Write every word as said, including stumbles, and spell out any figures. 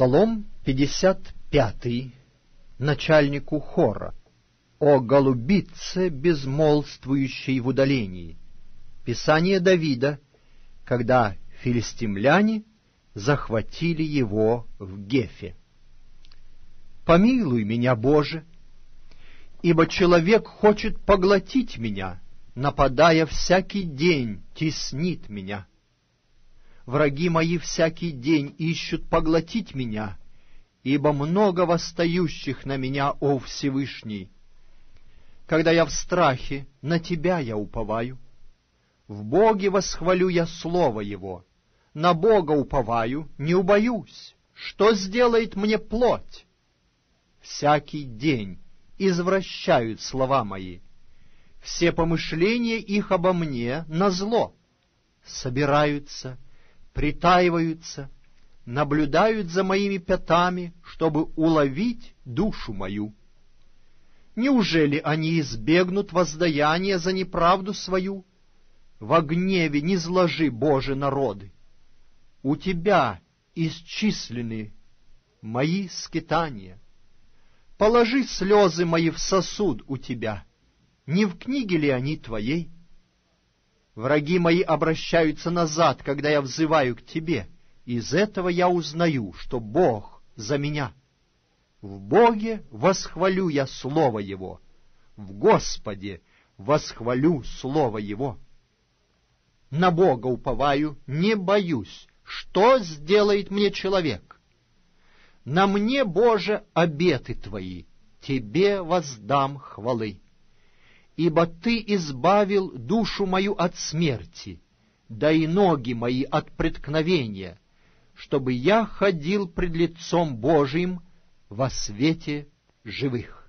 Псалом пятьдесят пять, начальнику хора. «О голубице, безмолвствующей в удалении!» Писание Давида, когда филистимляне захватили его в Гефе. «Помилуй меня, Боже, ибо человек хочет поглотить меня, нападая всякий день, теснит меня. Враги мои всякий день ищут поглотить меня, ибо много восстающих на меня, о Всевышний. Когда я в страхе, на Тебя я уповаю. В Боге восхвалю я слово Его, на Бога уповаю, не убоюсь. Что сделает мне плоть? Всякий день извращают слова мои, все помышления их обо мне назло, собираются, притаиваются, наблюдают за моими пятами, чтобы уловить душу мою. Неужели они избегнут воздаяния за неправду свою? Во гневе не зложи, Боже, народы. У Тебя исчислены мои скитания. Положи слезы мои в сосуд у Тебя. Не в книге ли они Твоей? Враги мои обращаются назад, когда я взываю к Тебе. Из этого я узнаю, что Бог за меня. В Боге восхвалю я слово Его, в Господе восхвалю слово Его. На Бога уповаю, не боюсь, что сделает мне человек. На мне, Боже, обеты Твои, Тебе воздам хвалы. Ибо Ты избавил душу мою от смерти, да и ноги мои от преткновения, чтобы я ходил пред лицом Божиим во свете живых».